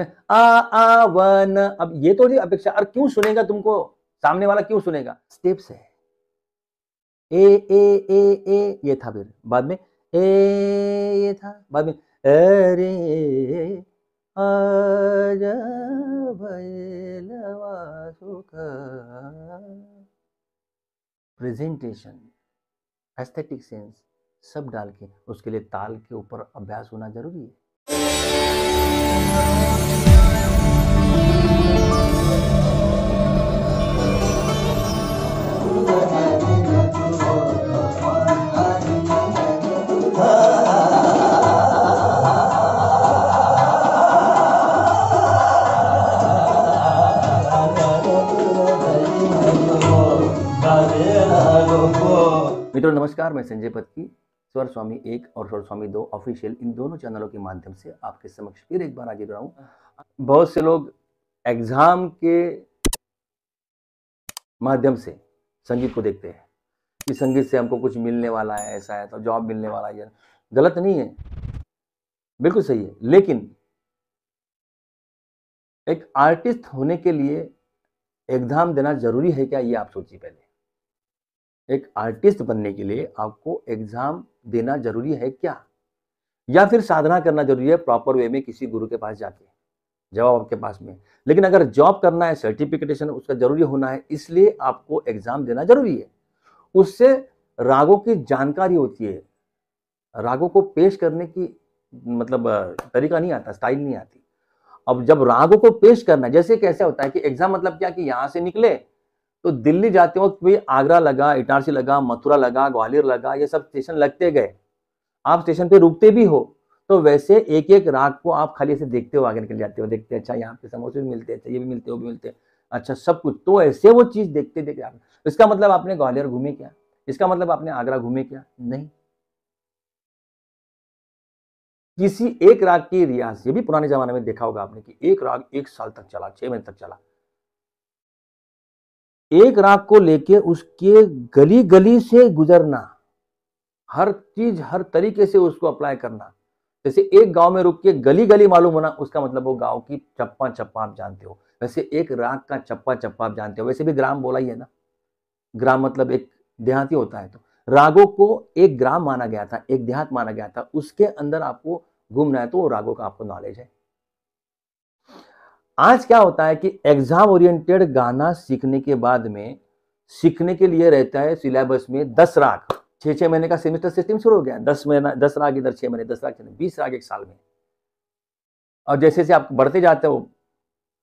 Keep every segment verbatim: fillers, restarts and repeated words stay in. आ आ one. अब ये तो जी अपेक्षा, और क्यों सुनेगा तुमको, सामने वाला क्यों सुनेगा। स्टेप्स है ए ए ए ए ये था, फिर बाद में ए ये था, बाद में अरे आजा भैलवा सुखा। प्रेजेंटेशन, एस्थेटिक सेंस सब डाल के, उसके लिए ताल के ऊपर अभ्यास होना जरूरी है। मित्रों नमस्कार, मैं संजय पत्की, स्वर स्वामी एक और स्वर स्वामी दो ऑफिशियल, इन दोनों चैनलों के माध्यम से आपके समक्ष फिर एक बार हाजिर रहा हूं। बहुत से लोग एग्जाम के माध्यम से संगीत को देखते हैं कि संगीत से हमको कुछ मिलने वाला है, ऐसा है तो जॉब मिलने वाला है। गलत नहीं है, बिल्कुल सही है, लेकिन एक आर्टिस्ट होने के लिए एग्जाम देना जरूरी है क्या, ये आप सोचिए पहले। एक आर्टिस्ट बनने के लिए आपको एग्जाम देना जरूरी है क्या, या फिर साधना करना जरूरी है प्रॉपर वे में, किसी गुरु के पास जाके, जवाब आपके पास में। लेकिन अगर जॉब करना है, सर्टिफिकेशन उसका जरूरी होना है, इसलिए आपको एग्जाम देना जरूरी है। उससे रागों की जानकारी होती है, रागों को पेश करने की मतलब तरीका नहीं आता, स्टाइल नहीं आती। अब जब रागों को पेश करना, जैसे कैसे होता है कि एग्जाम मतलब क्या, कि यहाँ से निकले तो दिल्ली जाते वक्त भी आगरा लगा, इटारसी लगा, मथुरा लगा, ग्वालियर लगा, ये सब स्टेशन लगते गए। आप स्टेशन पे रुकते भी हो तो वैसे एक एक राग को आप खाली ऐसे देखते हो, आगे निकल जाते हो, देखते हैं अच्छा यहाँ पे समोसे भी मिलते हैं, अच्छा ये भी मिलते हो, भी मिलते हैं, अच्छा सब कुछ। तो ऐसे वो चीज़ देखते देखते आप, इसका मतलब आपने ग्वालियर घूमे क्या, इसका मतलब आपने आगरा घूमे क्या, नहीं। किसी एक राग की रियाज, ये भी पुराने जमाने में देखा होगा आपने कि एक राग एक साल तक चला, छह महीने तक चला। एक राग को लेके उसके गली गली से गुजरना, हर चीज हर तरीके से उसको अप्लाई करना। जैसे एक गांव में रुक के गली गली मालूम होना, उसका मतलब वो गांव की चप्पा चप्पा आप जानते हो, वैसे एक राग का चप्पा चप्पा आप जानते हो। वैसे भी ग्राम बोला ही है ना, ग्राम मतलब एक देहाती होता है, तो रागों को एक ग्राम माना गया था, एक देहात माना गया था, उसके अंदर आपको घूमना है, तो वो रागों का आपको नॉलेज है। आज क्या होता है कि एग्जाम ओरिएंटेड गाना सीखने के बाद में, सीखने के लिए रहता है सिलेबस में दस राग, छः छः महीने का सेमेस्टर सिस्टम शुरू हो गया, दस महीना दस राग इधर, छः महीने दस राग, बीस राग एक साल में। और जैसे जैसे आप बढ़ते जाते हो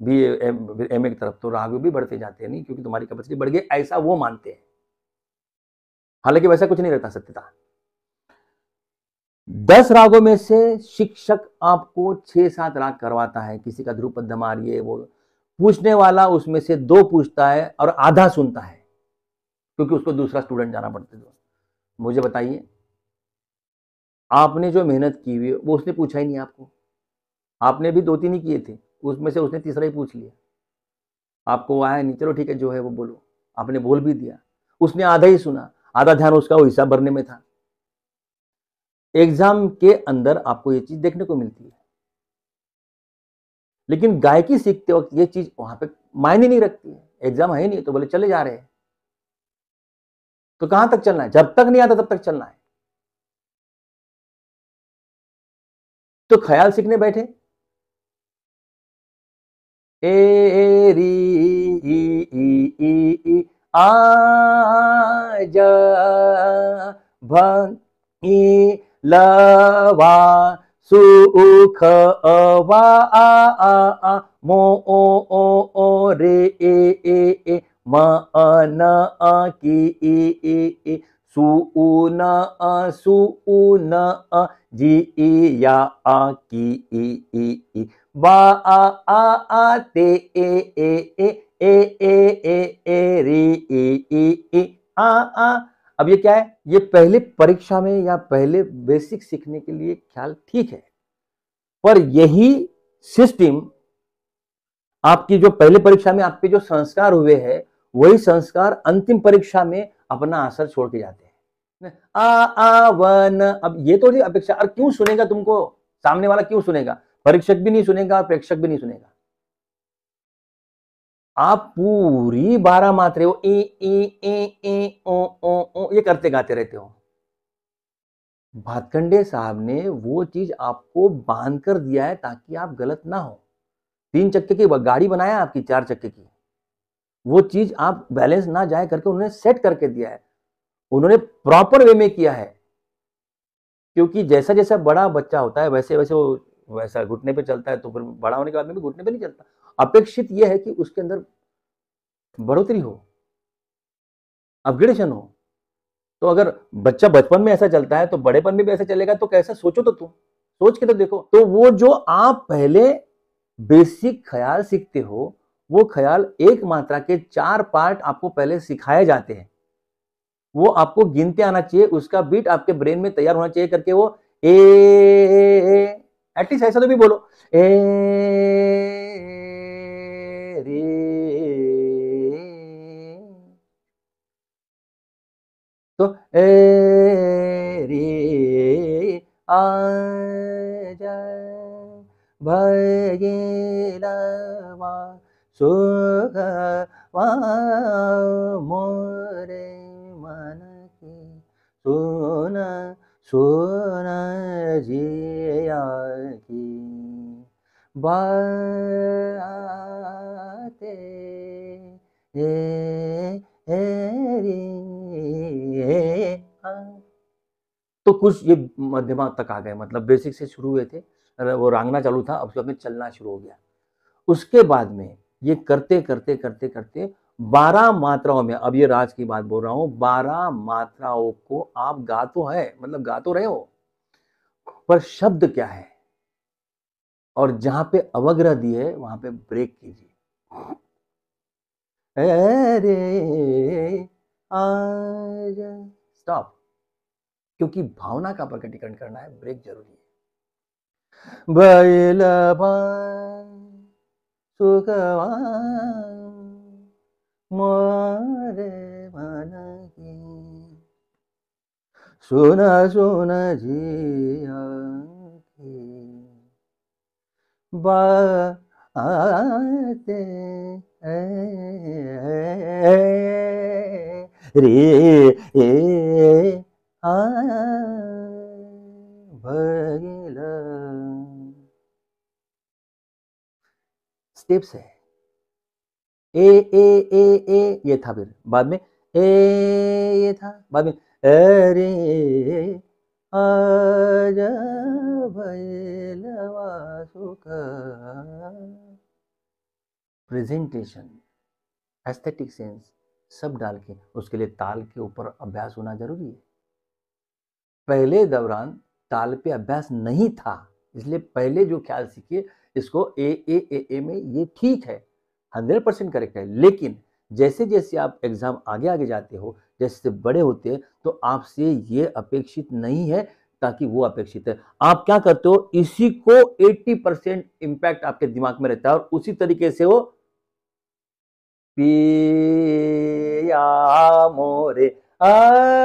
बी एम ए की तरफ, तो राग भी बढ़ते जाते हैं, नहीं क्योंकि तुम्हारी कैपेसिटी बढ़ गई, ऐसा वो मानते हैं। हालांकि वैसा कुछ नहीं रहता सत्यता। दस रागों में से शिक्षक आपको छः सात राग करवाता है, किसी का ध्रुपद धमार ये वो, पूछने वाला उसमें से दो पूछता है और आधा सुनता है, क्योंकि उसको दूसरा स्टूडेंट जाना पड़ता है। मुझे बताइए, आपने जो मेहनत की हुई वो उसने पूछा ही नहीं आपको, आपने भी दो तीन ही किए थे, उसमें से उसने तीसरा ही पूछ लिया, आपको आया नहीं, चलो ठीक है जो है वो बोलो, आपने बोल भी दिया, उसने आधा ही सुना, आधा ध्यान उसका वो हिसाब भरने में था। एग्जाम के अंदर आपको ये चीज देखने को मिलती है, लेकिन गायकी सीखते वक्त ये चीज वहां पे मायने नहीं रखती है। एग्जाम है नहीं तो बोले चले जा रहे हैं, तो कहां तक चलना है, जब तक नहीं आता तब तक चलना है। तो ख्याल सीखने बैठे ए ए री ई ई ई ई आ जा भंग ई लवा सुख वा आ आ आ मो ओ ओ ओ रे ए ए ए म न अ की ई ई ई सु उ न अ सु उ न अ जी ई या आ की ई ई ई बा आ आ आ ते ए ए ए ए ए ए ए री ई ई ई आ आ। अब ये क्या है, ये पहले परीक्षा में या पहले बेसिक सीखने के लिए ख्याल ठीक है, पर यही सिस्टम आपकी जो पहले परीक्षा में आपके जो संस्कार हुए हैं, वही संस्कार अंतिम परीक्षा में अपना असर छोड़ के जाते हैं। आ आ वन। अब ये तो जी अपेक्षा, और क्यों सुनेगा तुमको, सामने वाला क्यों सुनेगा, परीक्षक भी नहीं सुनेगा, प्रेक्षक भी नहीं सुनेगा। आप पूरी बारह मात्रे हो, ए ए ए ए ओ ओ ओ ये करते गाते रहते हो। भातखंडे साहब ने वो चीज आपको बांध कर दिया है ताकि आप गलत ना हो। तीन चक्के की गाड़ी बनाया आपकी, चार चक्के की, वो चीज आप बैलेंस ना जाए करके उन्होंने सेट करके दिया है। उन्होंने प्रॉपर वे में किया है, क्योंकि जैसा जैसा बड़ा बच्चा होता है वैसे वैसे वो वैसा घुटने पे चलता है, तो फिर बड़ा होने के बाद में भी घुटने पे नहीं चलता। अपेक्षित यह है कि उसके अंदर बढ़ोतरी हो, अपग्रेडेशन हो। तो अगर बच्चा बचपन में ऐसा चलता है तो बड़ेपन में भी ऐसा चलेगा, तो कैसा सोचो, तो तुम सोच के तो देखो। तो वो जो आप पहले बेसिक ख्याल सीखते हो, वो ख्याल एक मात्रा के चार पार्ट आपको पहले सिखाए जाते हैं, वो आपको गिनते आना चाहिए, उसका बीट आपके ब्रेन में तैयार होना चाहिए करके। वो ए एटलीस्ट ऐसा तो भी बोलो, ए रे, तो ए रे आ जा भगेलावा सुगवा मोरे मन की सुना सुना जिया की बाते ए ए रे। तो कुछ ये मध्यमा तक आ गए, मतलब बेसिक से शुरू हुए थे, वो रांगना चालू था, अब उसमें चलना शुरू हो गया। उसके बाद में ये करते करते करते करते बारह मात्राओं में, अब ये राज की बात बोल रहा हूं, बारह मात्राओं को आप गा तो है, मतलब गा तो रहे हो, पर शब्द क्या है, और जहां पे अवग्रह दिए वहां पे ब्रेक कीजिए। स्टॉप, क्योंकि भावना का प्रकटीकरण करना है, ब्रेक जरूरी है। बैलबा सुखवा मोरे मन की सुना सुना जिया की बाते रे ए आ भगिला। स्टेप्स है, ए ए ए ए ये था, फिर बाद में ए ये था, बाद में अरे आजा भैलवा सुखा। प्रेजेंटेशन, एस्थेटिक सेंस सब डाल के, उसके लिए ताल के ऊपर अभ्यास होना जरूरी है। पहले दौरान ताल पे अभ्यास नहीं था, इसलिए पहले जो ख्याल सीखिए इसको ए ए ए ए में, ये ठीक है, हंड्रेड परसेंट करेक्ट है। लेकिन जैसे जैसे आप एग्जाम आगे आगे जाते हो, जैसे बड़े होते हैं, तो आपसे ये अपेक्षित नहीं है, ताकि वो अपेक्षित है। आप क्या करते हो, इसी को एट्टी परसेंट इम्पैक्ट आपके दिमाग में रहता है, और उसी तरीके से वो पिया मोरे आना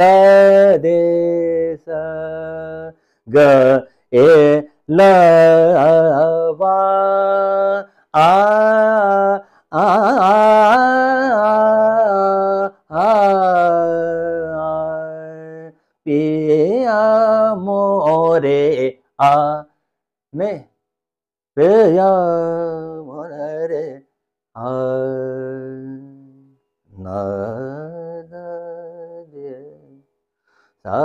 तदेस ग ए ल वा आ आ आ पिया मोरे आ ने पिया मोरे आ ना दे सा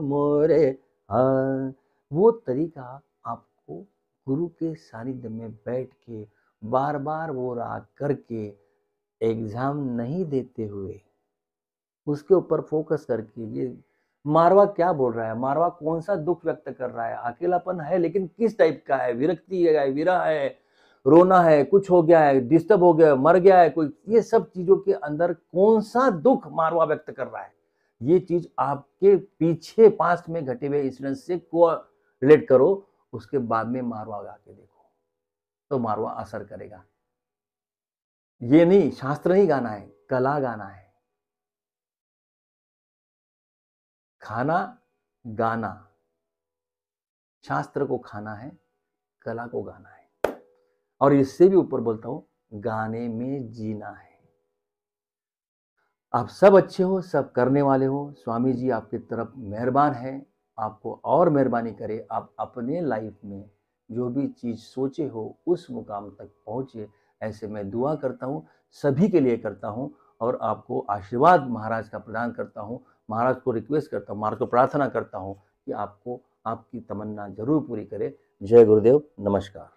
मोरे। वो तरीका आपको गुरु के सानिध्य में बैठ के बार बार वो राग करके, एग्जाम नहीं देते हुए, उसके ऊपर फोकस करके, ये मारवा क्या बोल रहा है, मारवा कौन सा दुख व्यक्त कर रहा है, अकेलापन है लेकिन किस टाइप का है, विरक्ति है, विरह है, रोना है, कुछ हो गया है, डिस्टर्ब हो गया है, मर गया है कोई, ये सब चीजों के अंदर कौन सा दुख मारवा व्यक्त कर रहा है, ये चीज आपके पीछे पास्ट में घटे हुए इंसिडेंट से को रिलेट करो, उसके बाद में मारवा गा के देखो, तो मारवा असर करेगा। ये नहीं शास्त्र ही गाना है, कला गाना है। खाना गाना, शास्त्र को खाना है, कला को गाना है। और इससे भी ऊपर बोलता हूं, गाने में जीना है। आप सब अच्छे हो, सब करने वाले हो, स्वामी जी आपकी तरफ मेहरबान है, आपको और मेहरबानी करे। आप अपने लाइफ में जो भी चीज सोचे हो उस मुकाम तक पहुंचे, ऐसे मैं दुआ करता हूँ, सभी के लिए करता हूँ और आपको आशीर्वाद महाराज का प्रदान करता हूँ। महाराज को रिक्वेस्ट करता हूँ, महाराज को प्रार्थना करता हूँ कि आपको आपकी तमन्ना जरूर पूरी करे। जय गुरुदेव, नमस्कार।